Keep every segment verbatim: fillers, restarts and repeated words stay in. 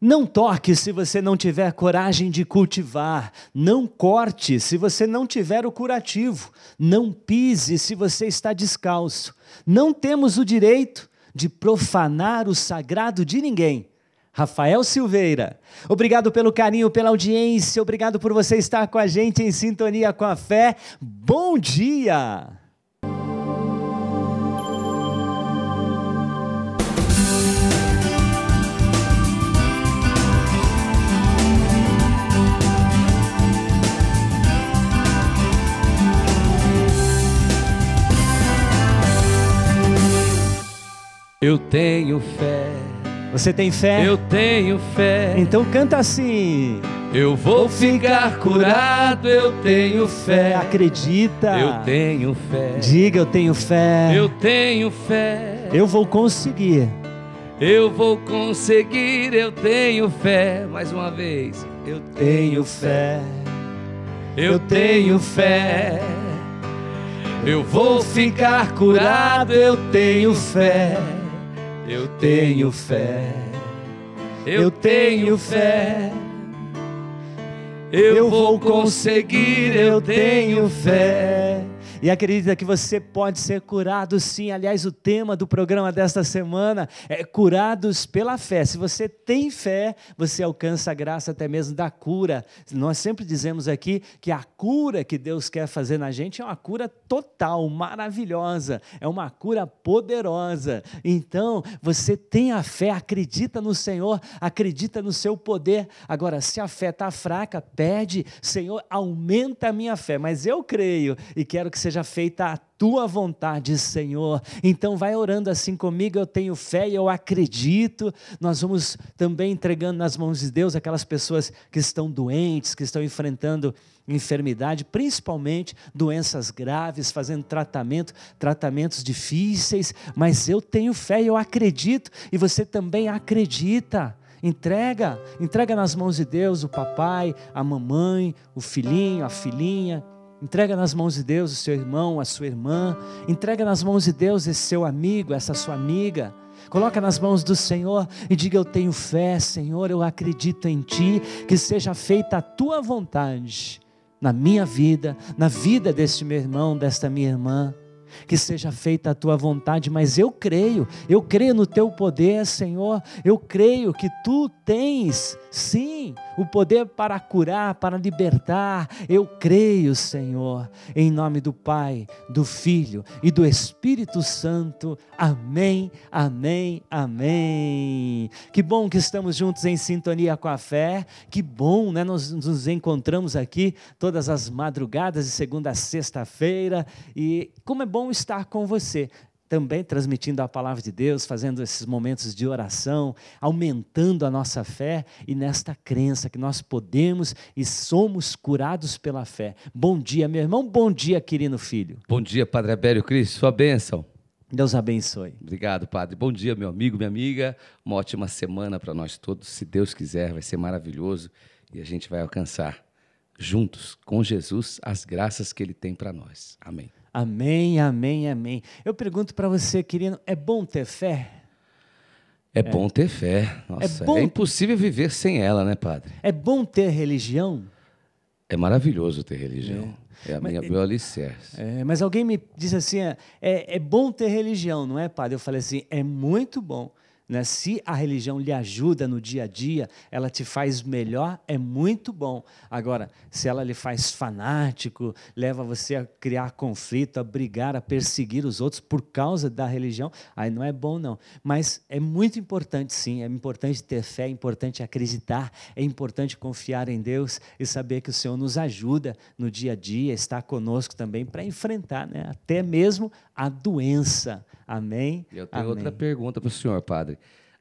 Não toque se você não tiver coragem de cultivar, não corte se você não tiver o curativo, não pise se você está descalço. Não temos o direito de profanar o sagrado de ninguém. Rafael Silveira, obrigado pelo carinho, pela audiência, obrigado por você estar com a gente em sintonia com a fé. Bom dia! Eu tenho fé. Você tem fé? Eu tenho fé. Então canta assim. Eu vou ficar curado, eu tenho fé. Acredita. Eu tenho fé. Diga, eu tenho fé. Eu tenho fé. Eu vou conseguir. Eu vou conseguir, eu tenho fé. Mais uma vez. Eu tenho fé. Eu tenho fé. Eu vou ficar curado, eu tenho fé. Eu tenho fé, eu tenho fé, eu vou conseguir, eu tenho fé. E acredita que você pode ser curado sim. Aliás, o tema do programa desta semana é Curados pela Fé. Se você tem fé, você alcança a graça até mesmo da cura. Nós sempre dizemos aqui que a cura que Deus quer fazer na gente é uma cura total, maravilhosa. É uma cura poderosa. Então, você tem a fé, acredita no Senhor, acredita no seu poder. Agora, se a fé está fraca, pede, Senhor, aumenta a minha fé. Mas eu creio e quero que seja feita a Tua vontade, Senhor. Então vai orando assim comigo, eu tenho fé e eu acredito. Nós vamos também entregando nas mãos de Deus aquelas pessoas que estão doentes, que estão enfrentando enfermidade, principalmente doenças graves, fazendo tratamento, tratamentos difíceis, mas eu tenho fé e eu acredito, e você também acredita. Entrega, entrega nas mãos de Deus o papai, a mamãe, o filhinho, a filhinha. Entrega nas mãos de Deus o seu irmão, a sua irmã. Entrega nas mãos de Deus esse seu amigo, essa sua amiga. Coloca nas mãos do Senhor e diga, eu tenho fé, Senhor, eu acredito em Ti. Que seja feita a Tua vontade na minha vida, na vida deste meu irmão, desta minha irmã. Que seja feita a Tua vontade, mas eu creio, eu creio no Teu poder, Senhor, eu creio que Tu tens, sim, o poder para curar, para libertar, eu creio, Senhor, em nome do Pai, do Filho e do Espírito Santo, amém, amém, amém. Que bom que estamos juntos em sintonia com a fé, que bom, né, nós nos encontramos aqui todas as madrugadas de segunda a sexta-feira, e como é bom estar com você, também transmitindo a palavra de Deus, fazendo esses momentos de oração, aumentando a nossa fé e nesta crença que nós podemos e somos curados pela fé. Bom dia, meu irmão, bom dia, Quirino Filho. Bom dia, Padre Abélio Cristo, sua bênção. Deus abençoe. Obrigado, Padre. Bom dia, meu amigo, minha amiga, uma ótima semana para nós todos, se Deus quiser, vai ser maravilhoso e a gente vai alcançar juntos, com Jesus, as graças que Ele tem para nós. Amém. Amém, amém, amém. Eu pergunto para você, querido, é bom ter fé? É, é. bom ter fé. Nossa, é, bom... é impossível viver sem ela, né, Padre? É bom ter religião? É maravilhoso ter religião. É, é a mas, minha meu alicerce. É, mas alguém me disse assim, é, é bom ter religião, não é, Padre? Eu falei assim, é muito bom. Né? Se a religião lhe ajuda no dia a dia, ela te faz melhor, é muito bom. Agora, se ela lhe faz fanático, leva você a criar conflito, a brigar, a perseguir os outros por causa da religião, aí não é bom não. Mas é muito importante sim, é importante ter fé, é importante acreditar, é importante confiar em Deus e saber que o Senhor nos ajuda no dia a dia, está conosco também para enfrentar, né? Até mesmo a doença. Amém? Eu tenho Amém. outra pergunta para o senhor, Padre.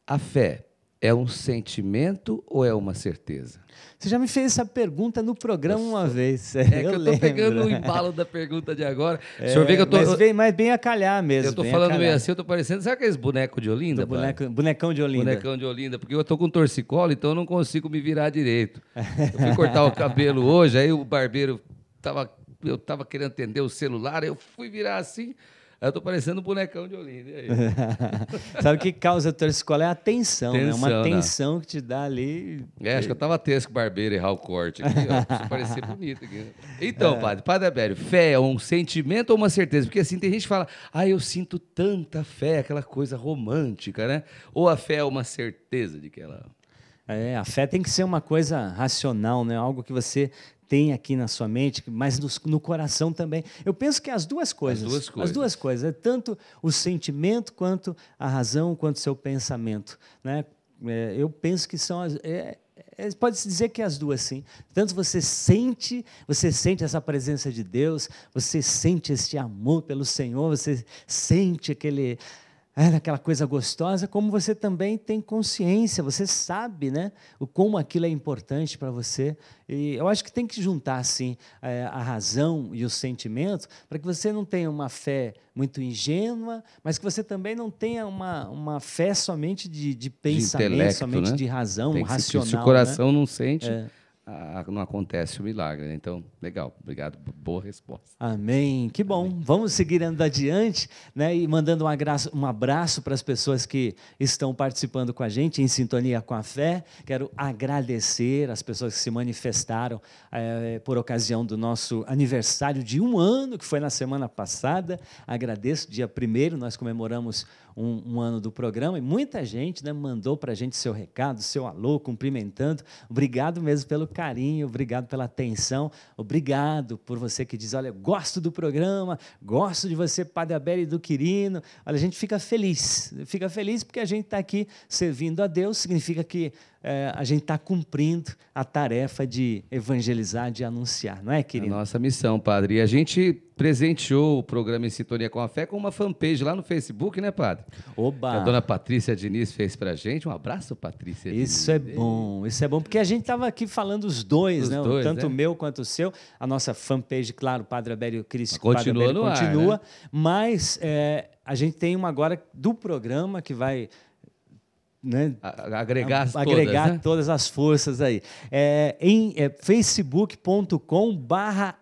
A fé é um sentimento ou é uma certeza? Você já me fez essa pergunta no programa uma vez. É eu que eu estou pegando o embalo da pergunta de agora. É, o senhor vê que eu tô, mas, bem, mas bem a calhar mesmo. Eu estou falando meio assim, eu estou parecendo... Sabe aqueles boneco de Olinda? Boneco, bonecão de Olinda. Bonecão de Olinda, porque eu estou com torcicolo, então eu não consigo me virar direito. Eu fui cortar o cabelo hoje, aí o barbeiro... Tava, eu estava querendo atender o celular, eu fui virar assim... Eu estou parecendo um bonecão de Olinda. Sabe o que causa a torcicolo? É a tensão, tensão, né? Uma tensão, né? Que te dá ali... É, acho que eu estava tenso com o barbeiro errar o corte aqui. Ó, preciso parecer bonito aqui. Então, é. padre, padre Abélio, fé é um sentimento ou uma certeza? Porque assim, tem gente que fala, ah, eu sinto tanta fé, aquela coisa romântica, né? Ou a fé é uma certeza de que ela... É, a fé tem que ser uma coisa racional, né? Algo que você... tem aqui na sua mente, mas no, no coração também. Eu penso que as duas coisas. As duas coisas. As duas coisas. É tanto o sentimento, quanto a razão, quanto o seu pensamento, né? É, eu penso que são... As, é, é, pode-se dizer que as duas, sim. Tanto você sente, você sente essa presença de Deus, você sente este amor pelo Senhor, você sente aquele... É aquela coisa gostosa, como você também tem consciência, você sabe, né, o como aquilo é importante para você. E eu acho que tem que juntar assim, a razão e o sentimento para que você não tenha uma fé muito ingênua, mas que você também não tenha uma, uma fé somente de, de pensamento, de somente, né? De razão, tem racional. Se, se o coração, né? Não sente... É. Ah, não acontece o milagre. Então, legal. Obrigado. Boa resposta. Amém. Que bom. Amém. Vamos seguir andando adiante, né? E mandando um abraço, um abraço para as pessoas que estão participando com a gente, em sintonia com a fé. Quero agradecer as pessoas que se manifestaram é, por ocasião do nosso aniversário de um ano, que foi na semana passada. Agradeço. Dia primeiro, nós comemoramos Um, um ano do programa, e muita gente, né, mandou para a gente seu recado, seu alô, cumprimentando. Obrigado mesmo pelo carinho, obrigado pela atenção, obrigado por você que diz, olha, gosto do programa, gosto de você, Padre Abélio e do Quirino. Olha, a gente fica feliz, fica feliz porque a gente está aqui servindo a Deus, significa que é, a gente está cumprindo a tarefa de evangelizar, de anunciar, não é, Quirino? É a nossa missão, padre. E a gente... presenteou o programa Em Sintonia com a Fé com uma fanpage lá no Facebook, né, padre? Oba! A dona Patrícia Diniz fez pra gente. Um abraço, Patrícia Diniz. Isso é bom, isso é bom, porque a gente estava aqui falando os dois, os né? Dois, tanto o né? meu quanto o seu. A nossa fanpage, claro, Padre Abélio Cristo. Continua Abélio no ar, continua, né? Mas é, a gente tem uma agora do programa que vai... Né? Agregar, todas, agregar né? todas as forças aí. É, em é, facebook ponto com barra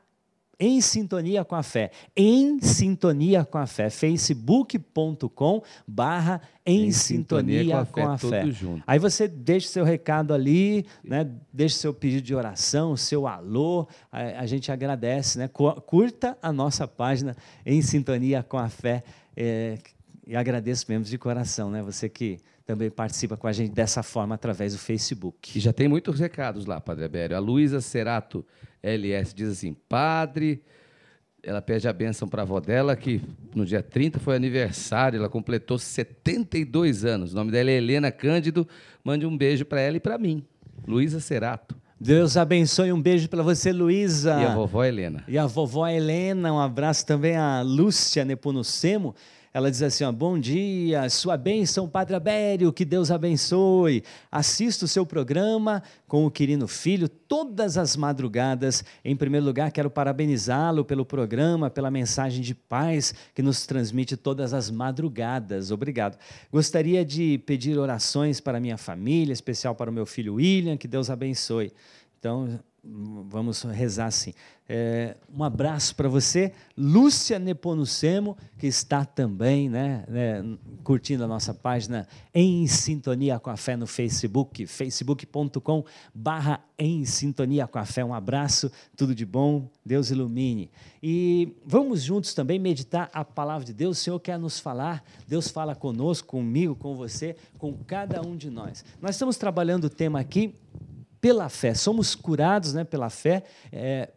Em Sintonia com a Fé, Em Sintonia com a Fé, facebook ponto com barra Em Sintonia com a Fé. Aí você deixa seu recado ali, né? Deixa seu pedido de oração, seu alô, a, a gente agradece, né? Curta a nossa página Em Sintonia com a Fé, é, e agradeço mesmo de coração, né? Você que também participa com a gente dessa forma através do Facebook. E já tem muitos recados lá, Padre Abélio. A Luísa Serrato L S diz assim, padre, ela pede a bênção para a avó dela, que no dia trinta foi aniversário, ela completou setenta e dois anos. O nome dela é Helena Cândido. Mande um beijo para ela e para mim, Luísa Serrato. Deus abençoe, um beijo para você, Luísa. E a vovó Helena. E a vovó Helena, um abraço também a Lúcia Nepomuceno. Ela diz assim, ó, bom dia, sua bênção, Padre Abélio, que Deus abençoe. Assisto o seu programa com o Quirino Filho todas as madrugadas. Em primeiro lugar, quero parabenizá-lo pelo programa, pela mensagem de paz que nos transmite todas as madrugadas. Obrigado. Gostaria de pedir orações para minha família, especial para o meu filho William, que Deus abençoe. Então... vamos rezar assim. É, um abraço para você, Lúcia Nepomuceno, que está também, né, né, curtindo a nossa página Em Sintonia com a Fé no Facebook, facebook ponto com barra Em Sintonia com a Fé. Um abraço, tudo de bom, Deus ilumine. E vamos juntos também meditar a palavra de Deus. O Senhor quer nos falar, Deus fala conosco, comigo, com você, com cada um de nós. Nós estamos trabalhando o tema aqui, pela fé, somos curados, né, pela fé, é,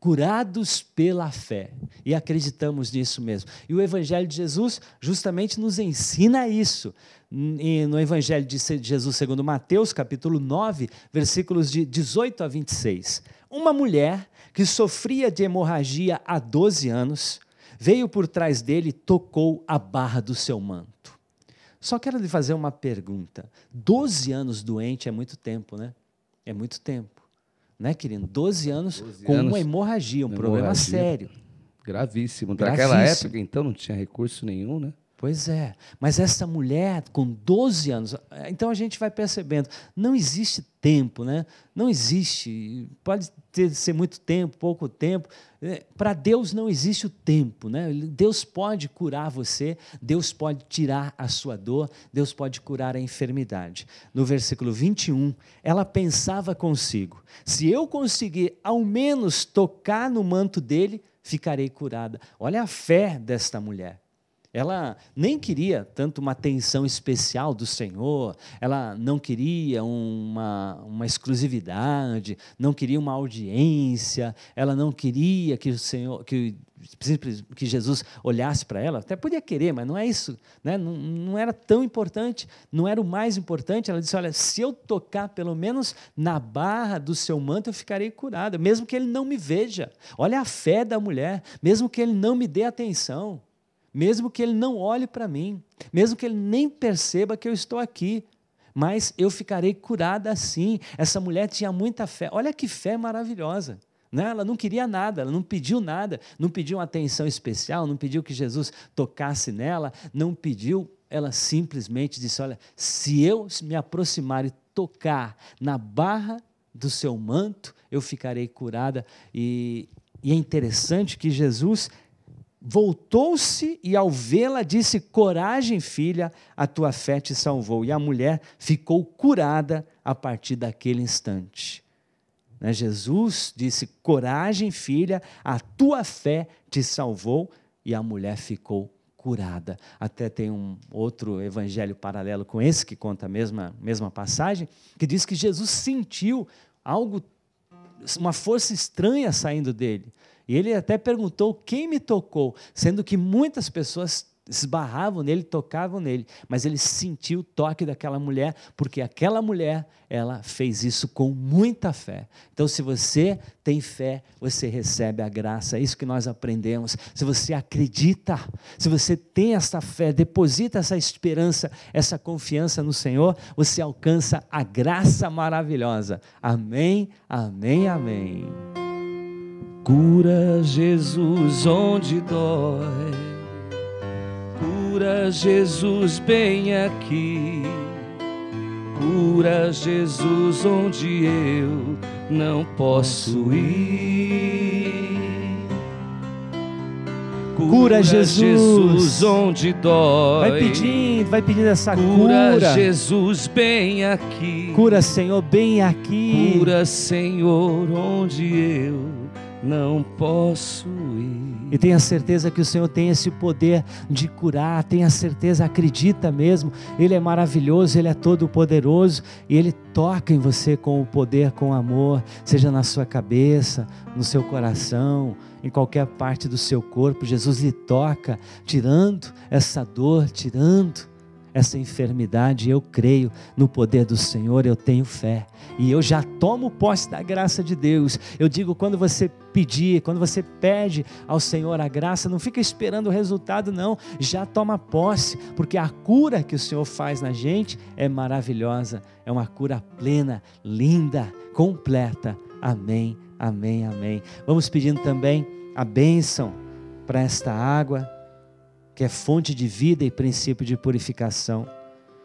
curados pela fé, e acreditamos nisso mesmo. E o Evangelho de Jesus justamente nos ensina isso. E no Evangelho de Jesus segundo Mateus, capítulo nove, versículos de dezoito a vinte e seis. Uma mulher que sofria de hemorragia há doze anos, veio por trás dele e tocou a barra do seu manto. Só quero lhe fazer uma pergunta. doze anos doente é muito tempo, né? É muito tempo. Né, querido? doze anos com uma hemorragia, um problema sério. Gravíssimo. Naquela época, então, não tinha recurso nenhum, né? Pois é. Mas essa mulher, com doze anos... Então, a gente vai percebendo. Não existe tempo, né? Não existe. Pode ter, ser muito tempo, pouco tempo. Para Deus, não existe o tempo, né? Deus pode curar você. Deus pode tirar a sua dor. Deus pode curar a enfermidade. No versículo vinte e um, ela pensava consigo. Se eu conseguir, ao menos, tocar no manto dele, ficarei curada. Olha a fé desta mulher. Ela nem queria tanto uma atenção especial do Senhor, ela não queria uma, uma exclusividade, não queria uma audiência, ela não queria que o Senhor, que, que Jesus olhasse para ela, até podia querer, mas não é isso, né? Não, não era tão importante, não era o mais importante. Ela disse, olha, se eu tocar pelo menos na barra do seu manto, eu ficarei curada, mesmo que ele não me veja. Olha a fé da mulher, mesmo que ele não me dê atenção, mesmo que ele não olhe para mim, mesmo que ele nem perceba que eu estou aqui, mas eu ficarei curada sim. Essa mulher tinha muita fé. Olha que fé maravilhosa, né? Ela não queria nada, ela não pediu nada, não pediu uma atenção especial, não pediu que Jesus tocasse nela, não pediu, ela simplesmente disse, olha, se eu me aproximar e tocar na barra do seu manto, eu ficarei curada. E, e é interessante que Jesus... voltou-se e, ao vê-la, disse, coragem, filha, a tua fé te salvou. E a mulher ficou curada a partir daquele instante. Né? Jesus disse, coragem, filha, a tua fé te salvou. E a mulher ficou curada. Até tem um outro evangelho paralelo com esse, que conta a mesma, mesma passagem, que diz que Jesus sentiu algo, uma força estranha saindo dele. E ele até perguntou quem me tocou, sendo que muitas pessoas esbarravam nele, tocavam nele. Mas ele sentiu o toque daquela mulher, porque aquela mulher, ela fez isso com muita fé. Então, se você tem fé, você recebe a graça. É isso que nós aprendemos. Se você acredita, se você tem essa fé, deposita essa esperança, essa confiança no Senhor, você alcança a graça maravilhosa. Amém, amém, amém. Cura, Jesus, onde dói. Cura, Jesus, bem aqui. Cura, Jesus, onde eu não posso ir. Cura, cura Jesus. Jesus, onde dói. Vai pedindo, vai pedindo essa cura. Cura, Jesus, bem aqui. Cura, Senhor, bem aqui. Cura, Senhor, onde eu não posso ir. E tenha certeza que o Senhor tem esse poder de curar, tenha certeza, acredita mesmo, Ele é maravilhoso, Ele é todo poderoso, e Ele toca em você com o poder, com o amor, seja na sua cabeça, no seu coração, em qualquer parte do seu corpo. Jesus lhe toca, tirando essa dor, tirando essa enfermidade. Eu creio no poder do Senhor, eu tenho fé, e eu já tomo posse da graça de Deus. Eu digo, quando você pedir, quando você pede ao Senhor a graça, não fica esperando o resultado não, já toma posse, porque a cura que o Senhor faz na gente é maravilhosa, é uma cura plena, linda, completa. Amém, amém, amém. Vamos pedindo também a bênção para esta água, que é fonte de vida e princípio de purificação,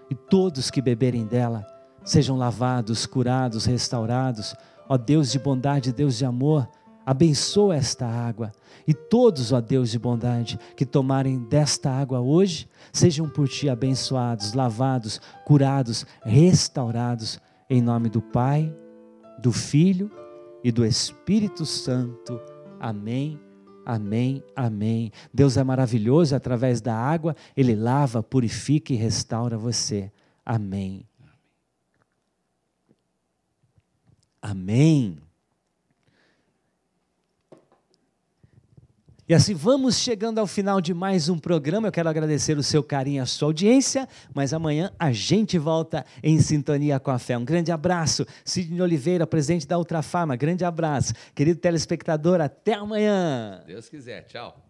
e todos que beberem dela sejam lavados, curados, restaurados. Ó Deus de bondade, Deus de amor, abençoa esta água, e todos, ó Deus de bondade, que tomarem desta água hoje, sejam por Ti abençoados, lavados, curados, restaurados, em nome do Pai, do Filho e do Espírito Santo. Amém. Amém, amém. Deus é maravilhoso, através da água, Ele lava, purifica e restaura você. Amém. Amém. E assim vamos chegando ao final de mais um programa. Eu quero agradecer o seu carinho, a sua audiência, mas amanhã a gente volta em sintonia com a fé. Um grande abraço. Sidney Oliveira, presidente da Ultrafarma, grande abraço. Querido telespectador, até amanhã. Deus quiser, tchau.